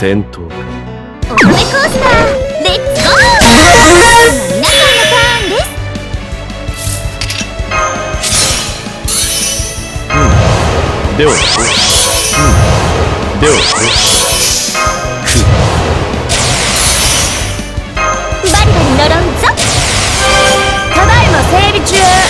戦闘か。お米コースター、レッツゴー！皆さんのターンです。では、バリバリ乗ろんぞ。ただいま整備中。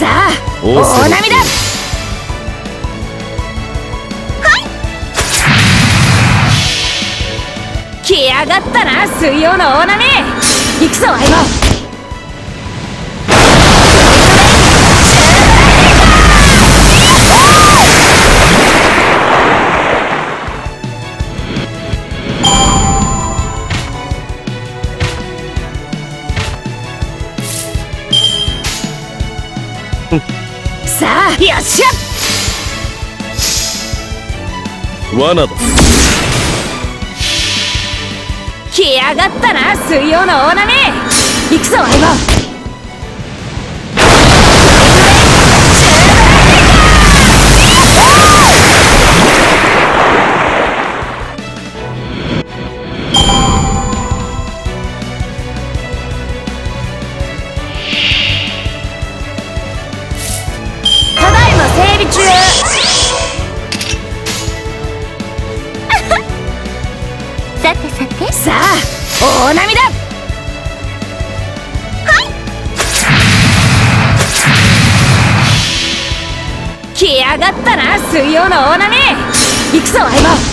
さあ、大波だ。はい。来やがったな、水曜の大波。行くぞ、相棒。さあ、よっしゃ。罠だ。来やがったな、水曜の大波。行くぞ、相棒。さあ、大波だ。はい。来やがったな、水曜の大波。行くぞ、相棒。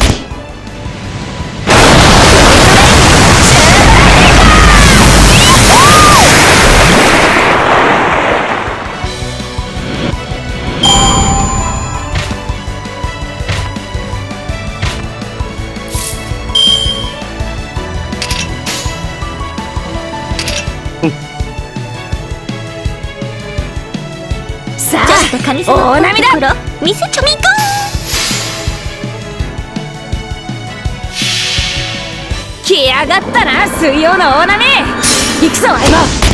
大波だ。見せちょみこ。来やがったな、水曜の大波。行くぞ、相棒。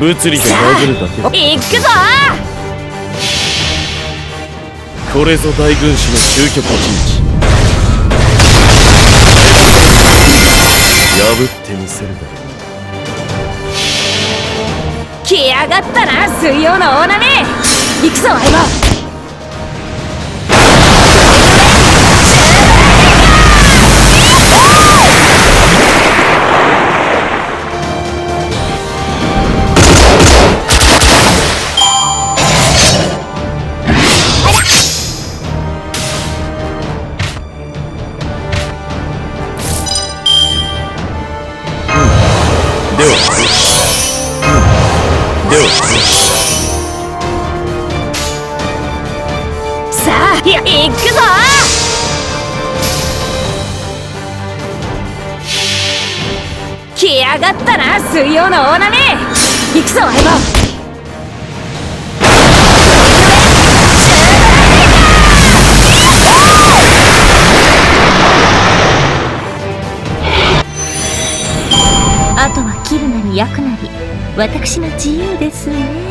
物理で殴るだけだ。行くぞ。これぞ大軍師の究極陣地。破ってみせるだ。来やがったな、水曜の大波。行くぞ、相棒。行くぞ。来やがったな、水曜の大波。行くぞ、相棒。あとは切るなり焼くなり、私の自由ですね。